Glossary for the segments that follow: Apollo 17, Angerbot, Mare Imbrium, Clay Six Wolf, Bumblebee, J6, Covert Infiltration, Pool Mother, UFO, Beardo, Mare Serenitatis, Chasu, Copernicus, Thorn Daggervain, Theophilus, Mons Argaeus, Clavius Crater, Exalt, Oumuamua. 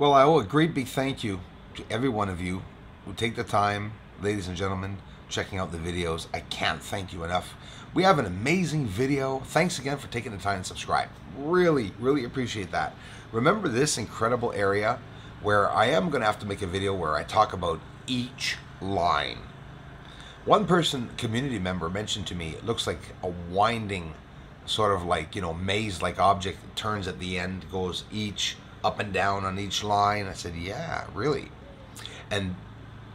Well, I owe a great big thank you to every one of you who take the time, ladies and gentlemen, checking out the videos. I can't thank you enough. We have an amazing video. Thanks again for taking the time to subscribe. Really, really appreciate that. Remember this incredible area where I am going to have to make a video where I talk about each line. One person, community member, mentioned to me, it looks like a winding sort of like, you know, maze-like object that turns at the end, goes each up and down on each line. I said, yeah, really. And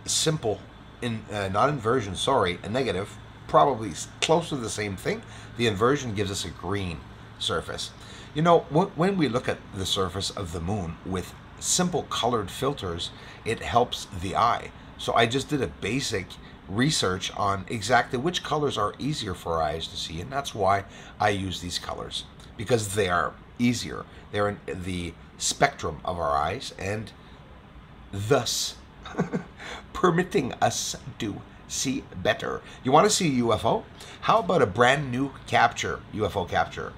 simple, not inversion, sorry, a negative, probably close to the same thing. The inversion gives us a green surface. You know, when we look at the surface of the moon with simple colored filters, it helps the eye. So I just did a basic research on exactly which colors are easier for eyes to see, and that's why I use these colors, because they are easier. They're in the spectrum of our eyes, and thus permitting us to see better. You want to see a UFO? How about a brand new capture, UFO capture?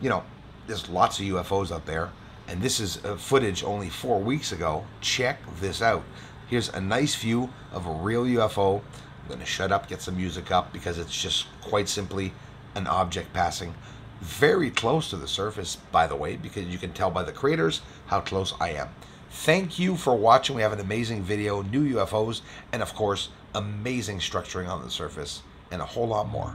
You know, there's lots of UFOs out there, and this is footage only 4 weeks ago. Check this out. Here's a nice view of a real UFO. I'm going to shut up, get some music up, because it's just quite simply an object passing very close to the surface, by the way, because you can tell by the craters how close I am. Thank you for watching. We have an amazing video, new UFOs, and of course, amazing structuring on the surface, and a whole lot more.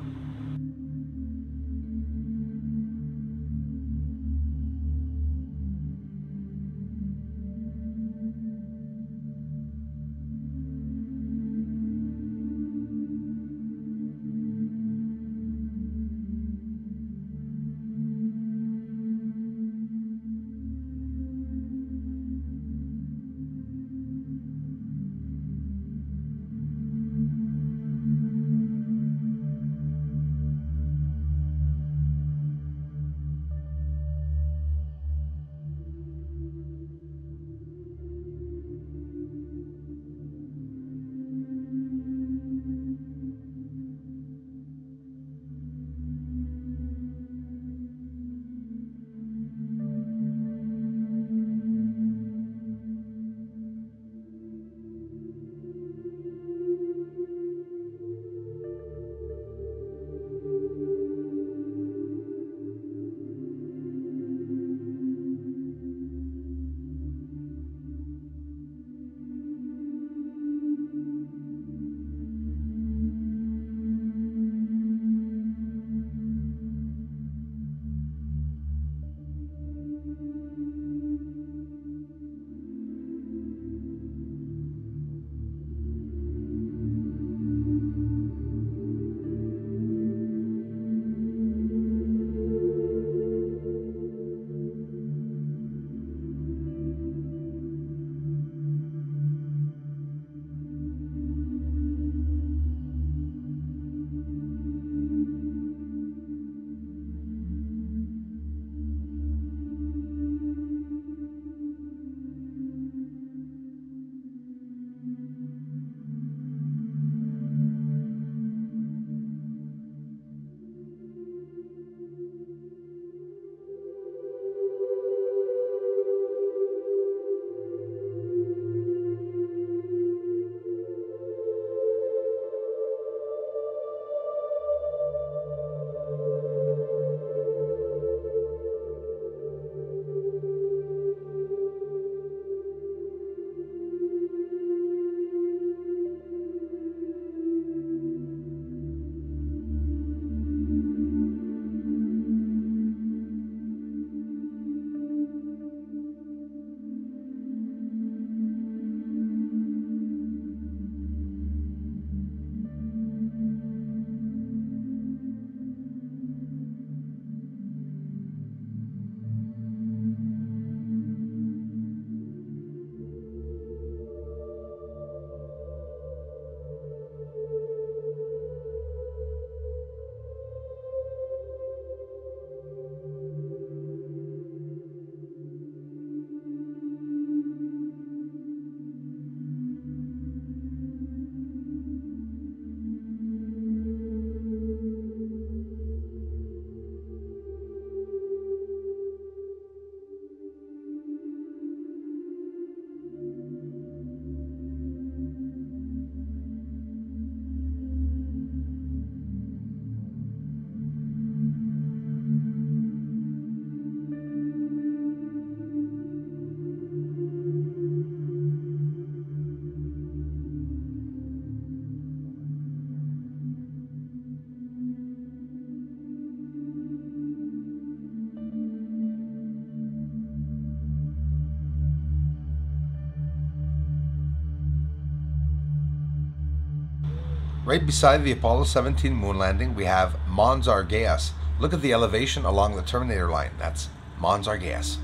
Right beside the Apollo 17 moon landing, we have Mons Argaeus. Look at the elevation along the terminator line. That's Mons Argaeus.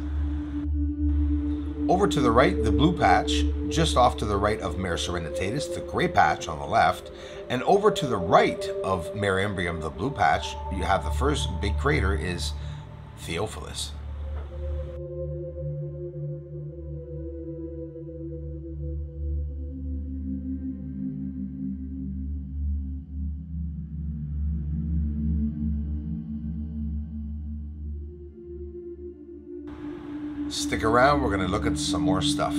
Over to the right, the blue patch, just off to the right of Mare Serenitatis, the gray patch on the left, and over to the right of Mare Imbrium, the blue patch, you have the first big crater is Theophilus. Stick around, we're going to look at some more stuff.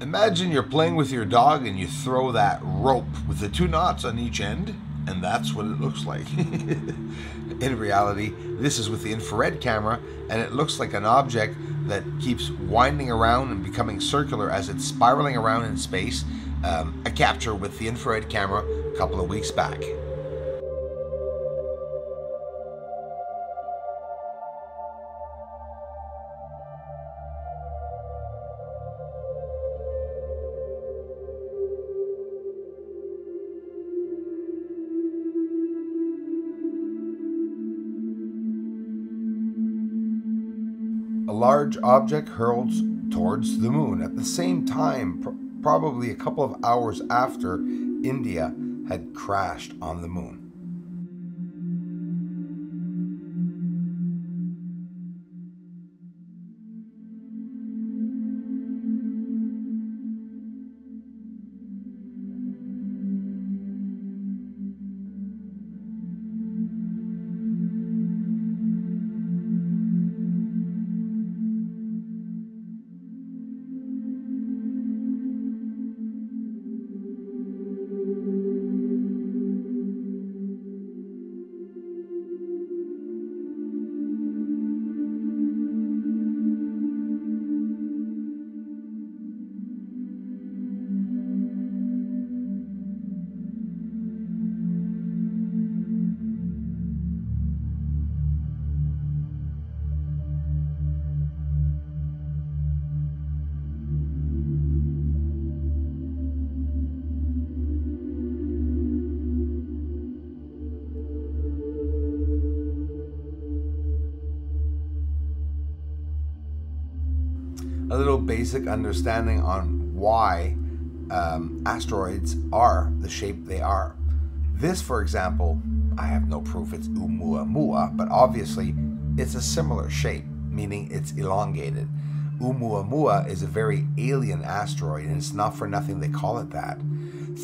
Imagine you're playing with your dog and you throw that rope with the two knots on each end, and that's what it looks like. In reality, this is with the infrared camera, and it looks like an object that keeps winding around and becoming circular as it's spiraling around in space. A capture with the infrared camera a couple of weeks back. A large object hurls towards the moon at the same time, probably a couple of hours after India had crashed on the moon. A little basic understanding on why asteroids are the shape they are. This, for example, I have no proof it's Oumuamua, but obviously it's a similar shape, meaning it's elongated. Oumuamua is a very alien asteroid, and it's not for nothing they call it that.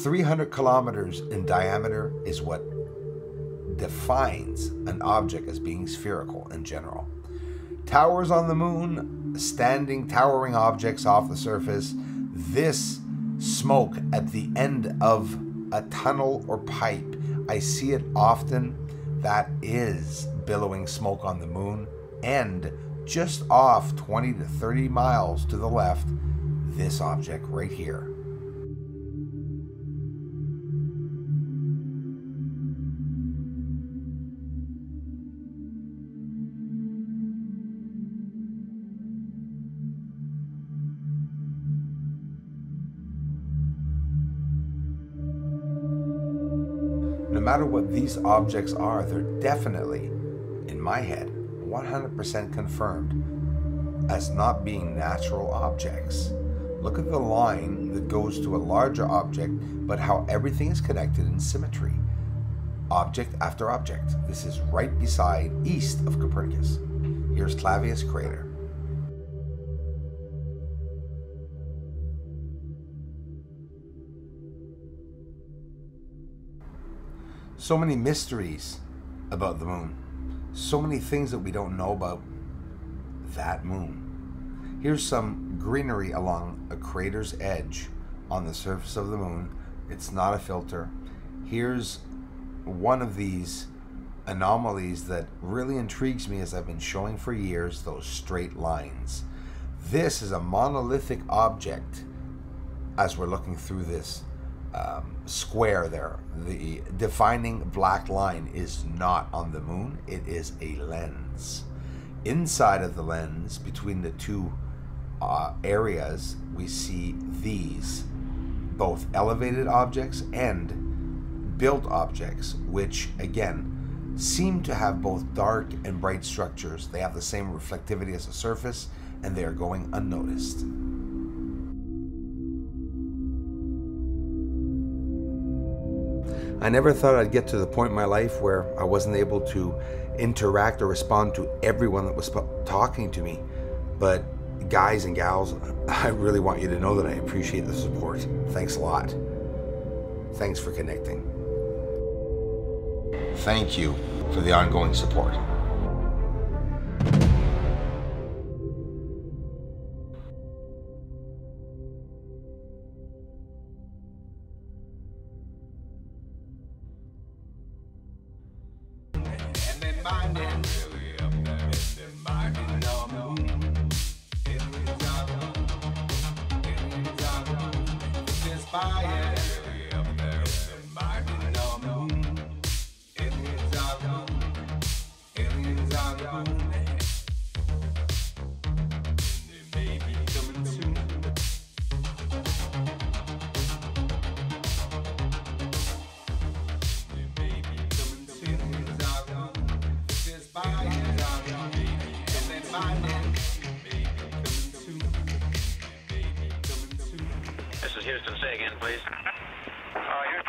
300 kilometers in diameter is what defines an object as being spherical in general. Towers on the moon, standing towering objects off the surface, this smoke at the end of a tunnel or pipe, I see it often, that is billowing smoke on the moon. And just off 20 to 30 miles to the left, this object right here. No matter what these objects are, they're definitely, in my head, 100% confirmed as not being natural objects. Look at the line that goes to a larger object, but how everything is connected in symmetry. Object after object. This is right beside, east of Copernicus. Here's Clavius Crater. So many mysteries about the moon. So many things that we don't know about that moon. Here's some greenery along a crater's edge on the surface of the moon. It's not a filter. Here's one of these anomalies that really intrigues me as I've been showing for years, those straight lines. This is a monolithic object as we're looking through this square there. The defining black line is not on the moon, it is a lens. Inside of the lens, between the two areas, we see these, both elevated objects and built objects, which again seem to have both dark and bright structures. They have the same reflectivity as the surface, and they are going unnoticed. I never thought I'd get to the point in my life where I wasn't able to interact or respond to everyone that was talking to me. But guys and gals, I really want you to know that I appreciate the support. Thanks a lot. Thanks for connecting. Thank you for the ongoing support. Houston, say again, please. Houston,